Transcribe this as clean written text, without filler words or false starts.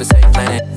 off the same planet.